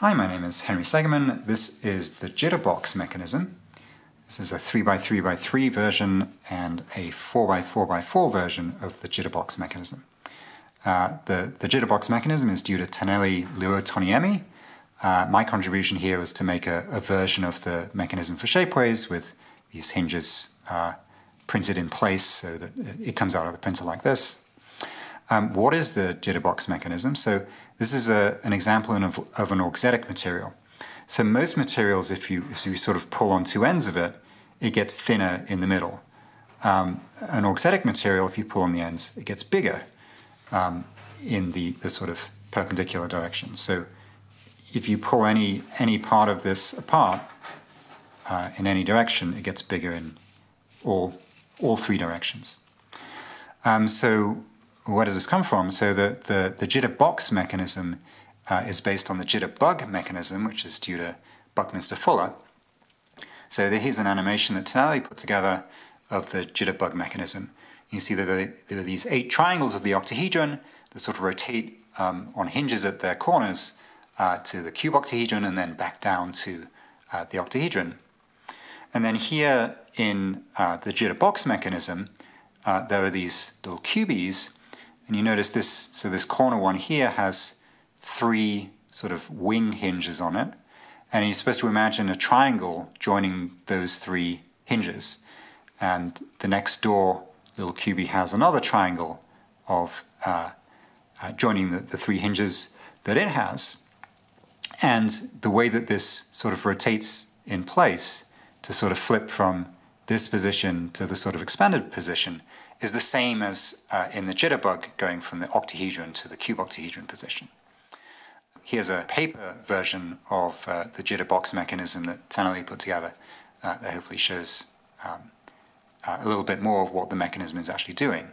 Hi, my name is Henry Segerman. This is the Jitterbox mechanism. This is a 3x3x3 version and a 4x4x4 version of the Jitterbox mechanism. The Jitterbox mechanism is due to Taneli Luotoniemi. My contribution here was to make a version of the mechanism for Shapeways with these hinges printed in place so that it comes out of the printer like this. What is the Jitterbox mechanism? So this is an example of an auxetic material. So most materials, if you sort of pull on two ends of it, it gets thinner in the middle. An auxetic material, if you pull on the ends, it gets bigger in the sort of perpendicular direction. So if you pull any part of this apart in any direction, it gets bigger in all three directions. So where does this come from? So the Jitterbox mechanism is based on the jitterbug mechanism, which is due to Buckminster Fuller. So here's an animation that Taneli put together of the jitterbug mechanism. You see that there are these 8 triangles of the octahedron that sort of rotate on hinges at their corners to the cuboctahedron and then back down to the octahedron. And then here in the Jitterbox mechanism, there are these little cubies. And you notice this, so this corner one here has 3 sort of wing hinges on it. And you're supposed to imagine a triangle joining those 3 hinges. And the next door, little cubie has another triangle of joining the 3 hinges that it has. And the way that this sort of rotates in place to sort of flip from this position to the sort of expanded position is the same as in the jitterbug going from the octahedron to the cuboctahedron position. Here's a paper version of the Jitterbox mechanism that Taneli put together that hopefully shows a little bit more of what the mechanism is actually doing.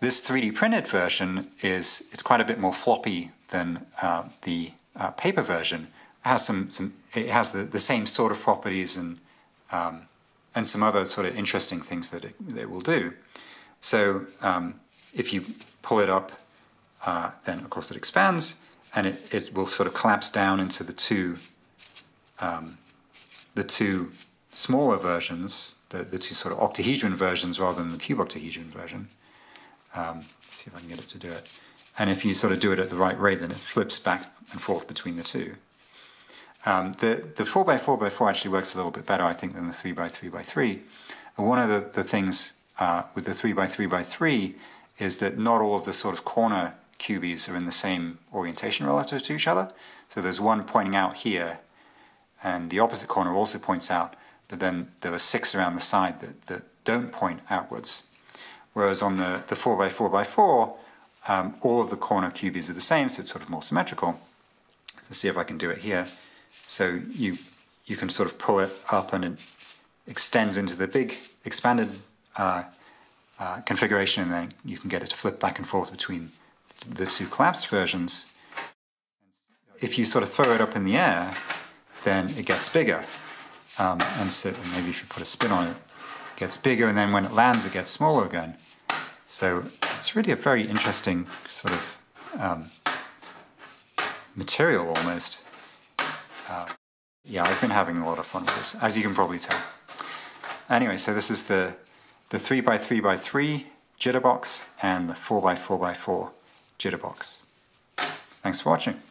This 3D printed version it's quite a bit more floppy than the paper version. It has the same sort of properties and some other sort of interesting things that it will do. So if you pull it up, then of course it expands, and it will sort of collapse down into the two smaller versions, the two sort of octahedron versions rather than the cuboctahedron version. Let's see if I can get it to do it. And if you sort of do it at the right rate, then it flips back and forth between the two. The 4x4x4 actually works a little bit better, I think, than the 3x3x3. And one of the things with the 3x3x3 is that not all of the sort of corner cubies are in the same orientation relative to each other. So there's one pointing out here, and the opposite corner also points out, but then there are 6 around the side that don't point outwards. Whereas on the 4x4x4, all of the corner cubies are the same, so it's sort of more symmetrical. Let's see if I can do it here. So you can sort of pull it up and it extends into the big expanded configuration, and then you can get it to flip back and forth between the two collapsed versions. If you sort of throw it up in the air, then it gets bigger. And so maybe if you put a spin on it, it gets bigger, and then when it lands, it gets smaller again. So it's really a very interesting sort of material almost. Yeah, I've been having a lot of fun with this, as you can probably tell. Anyway, so this is the 3x3x3 Jitterbox and the 4x4x4 Jitterbox. Thanks for watching.